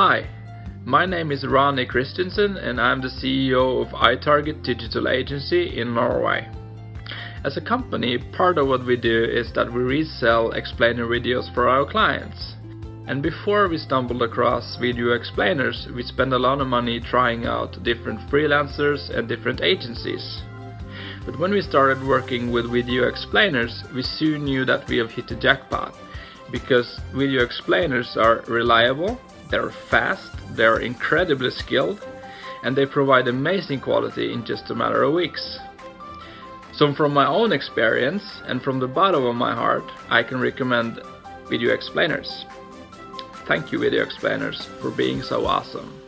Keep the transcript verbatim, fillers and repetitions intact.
Hi, my name is Ronnie Kristensen and I'm the C E O of iTarget Digital Agency in Norway. As a company, part of what we do is that we resell explainer videos for our clients. And before we stumbled across Video Explainers, we spent a lot of money trying out different freelancers and different agencies. But when we started working with Video Explainers, we soon knew that we have hit the jackpot, because Video Explainers are reliable, they're fast, they're incredibly skilled, and they provide amazing quality in just a matter of weeks. So from my own experience and from the bottom of my heart, I can recommend Video Explainers. Thank you, Video Explainers, for being so awesome.